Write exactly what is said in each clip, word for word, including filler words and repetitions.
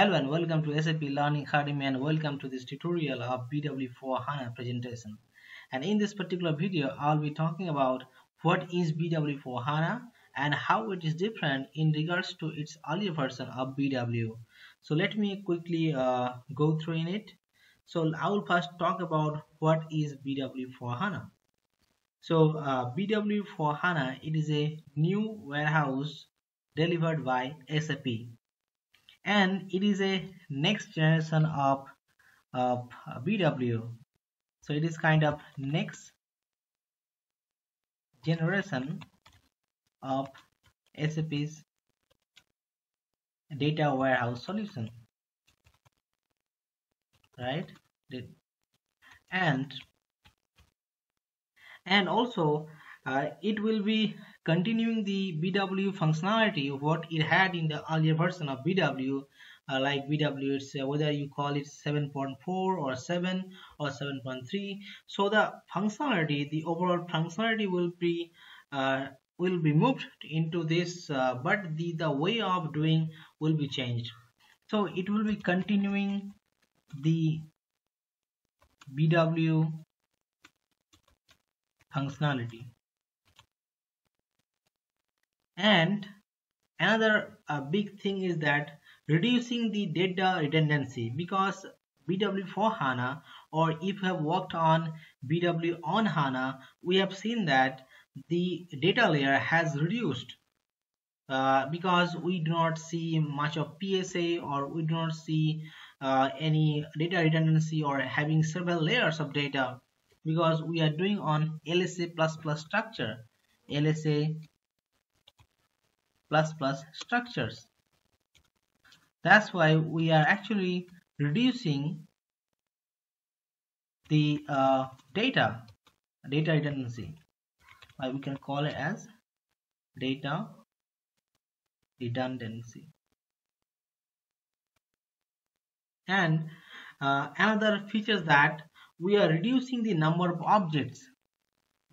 Hello and welcome to S A P Learning Academy, and welcome to this tutorial of B W four HANA presentation. And in this particular video, I'll be talking about what is B W four HANA and how it is different in regards to its earlier version of B W. So let me quickly uh, go through in it. So I will first talk about what is B W four HANA. So uh, B W four HANA, it is a new warehouse delivered by S A P. And it is a next generation of, of B W. So it is kind of next generation of S A P's data warehouse solution, right? And and also uh, it will be continuing the B W functionality what it had in the earlier version of B W, uh, like B W, it's uh, whether you call it seven point four or seven or seven point three. So the functionality, the overall functionality will be uh, will be moved into this, uh, but the the way of doing will be changed. So it will be continuing the B W functionality. And another uh, big thing is that reducing the data redundancy, because B W four HANA, or if you have worked on B W on HANA, we have seen that the data layer has reduced uh, because we do not see much of P S A, or we do not see uh, any data redundancy or having several layers of data, because we are doing on L S A plus plus structure, L S A plus plus structures. That's why we are actually reducing the uh, data data redundancy. Uh, we can call it as data redundancy. And uh, another feature that we are reducing the number of objects,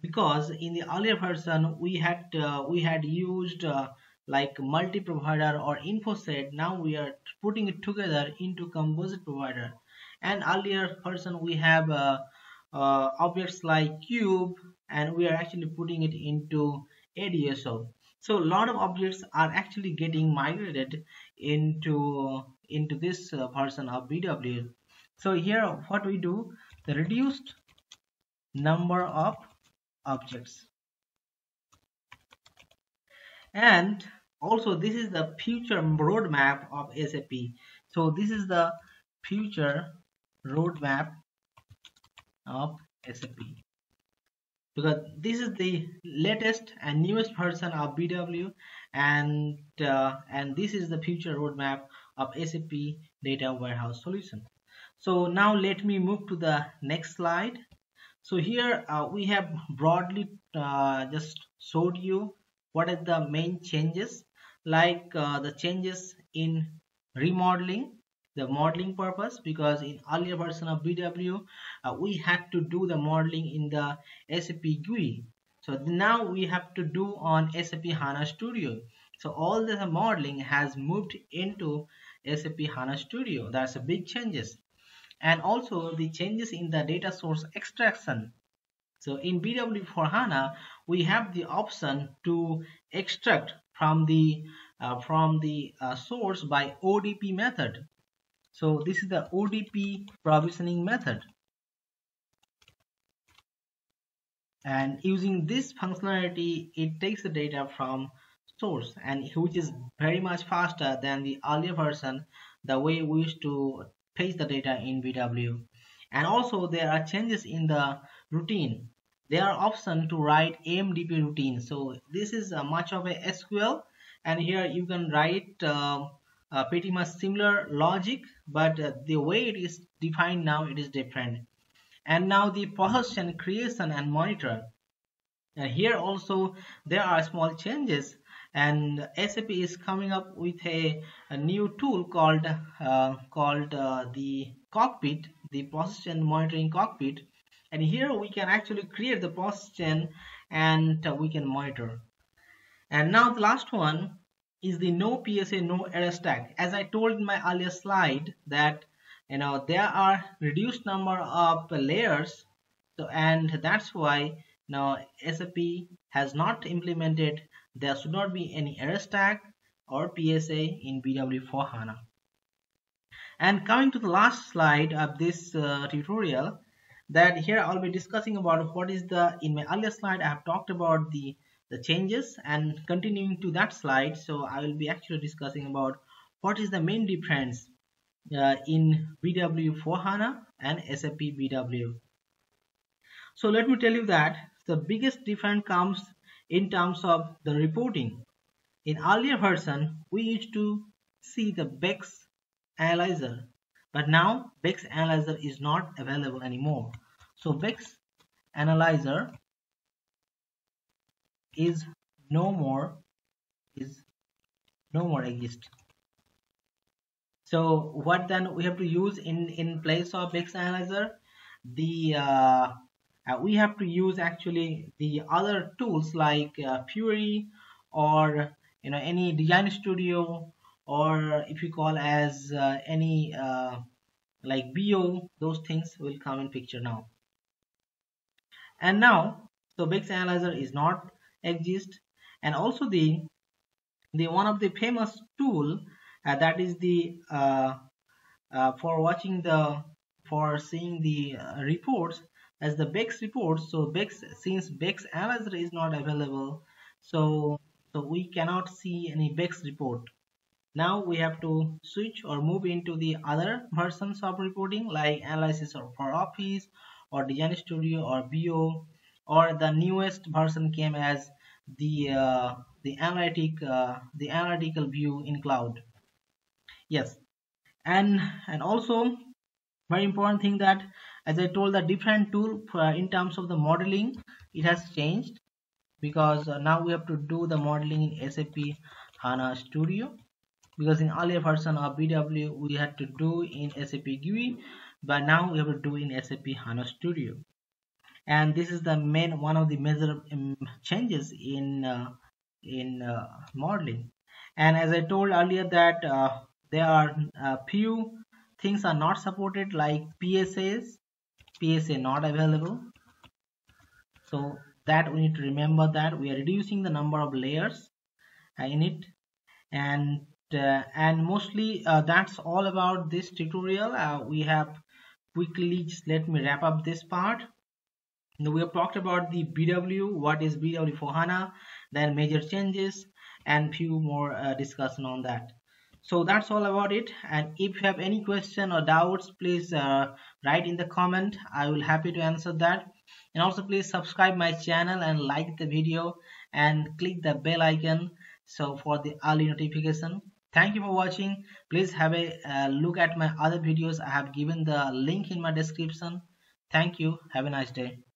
because in the earlier version we had uh, we had used uh, like multi-provider or InfoSet. Now we are putting it together into composite provider. And earlier person we have uh, uh, objects like cube, and we are actually putting it into A D S O. So a lot of objects are actually getting migrated into into this uh, version of B W. So here what we do, the reduced number of objects. And also this is the future roadmap of S A P. So this is the future roadmap of S A P, because this is the latest and newest version of B W, and uh, and this is the future roadmap of S A P data warehouse solution. So now let me move to the next slide. So here uh, we have broadly uh, just showed you what are the main changes, like uh, the changes in remodeling, the modeling purpose, because in earlier version of B W, uh, we had to do the modeling in the S A P G U I. So now we have to do on S A P HANA Studio. So all the modeling has moved into S A P HANA Studio. That's a big changes. And also the changes in the data source extraction. So in B W four HANA, we have the option to extract from the uh, from the uh, source by O D P method. So this is the O D P provisioning method. And using this functionality, it takes the data from source, and which is very much faster than the earlier version, the way we used to fetch the data in B W. And also there are changes in the routine. There are options to write A M D P routine. So this is a much of a S Q L, and here you can write uh, uh, pretty much similar logic, but uh, the way it is defined now, it is different. And now the possession, creation and monitor. And here also there are small changes, and S A P is coming up with a, a new tool called uh, called uh, the cockpit, the possession monitoring cockpit. And here we can actually create the post chain, and uh, we can monitor. And now the last one is the no P S A, no error stack. As I told in my earlier slide that, you know, there are reduced number of layers, so and that's why now S A P has not implemented, there should not be any error stack or P S A in B W four HANA. And coming to the last slide of this uh, tutorial, that here I'll be discussing about what is the, in my earlier slide I have talked about the the changes, and continuing to that slide, so I will be actually discussing about what is the main difference uh, in B W four HANA and S A P B W. So let me tell you that the biggest difference comes in terms of the reporting. In earlier version, we used to see the BEx analyzer, but now BEx analyzer is not available anymore. So BEx analyzer is no more is no more exist. So what then we have to use in in place of BEx analyzer? The uh, Uh, we have to use actually the other tools like uh, Fiori, or you know, any Design Studio, or if you call as uh, any uh, like B O, those things will come in picture now. And now, so BEx analyzer is not exist, and also the the one of the famous tool uh, that is the uh, uh, for watching the for seeing the uh, reports, as the BEx report. So BEx, since BEx analyzer is not available, so so we cannot see any BEx report. Now we have to switch or move into the other versions of reporting like analysis or for office or Design Studio or B O, or the newest version came as the uh, the analytic uh, the analytical view in cloud. Yes, and and also very important thing that, as I told, the different tool uh, in terms of the modeling, it has changed, because uh, now we have to do the modeling in S A P HANA Studio, because in earlier version of B W we had to do in S A P G U I, but now we have to do in S A P HANA Studio. And this is the main one of the major um, changes in uh, in uh, modeling. And as I told earlier that uh, there are a few things are not supported like P S As. P S A not available, so that we need to remember that we are reducing the number of layers in it. And uh, and mostly uh, that's all about this tutorial. Uh, we have quickly, just let me wrap up this part. Now we have talked about the B W, what is B W four HANA, then major changes and few more uh, discussion on that. So that's all about it, and if you have any question or doubts, please uh, write in the comment. I will happy to answer that. And also please subscribe my channel and like the video and click the bell icon so for the early notification. Thank you for watching. Please have a uh, look at my other videos. I have given the link in my description. Thank you. Have a nice day.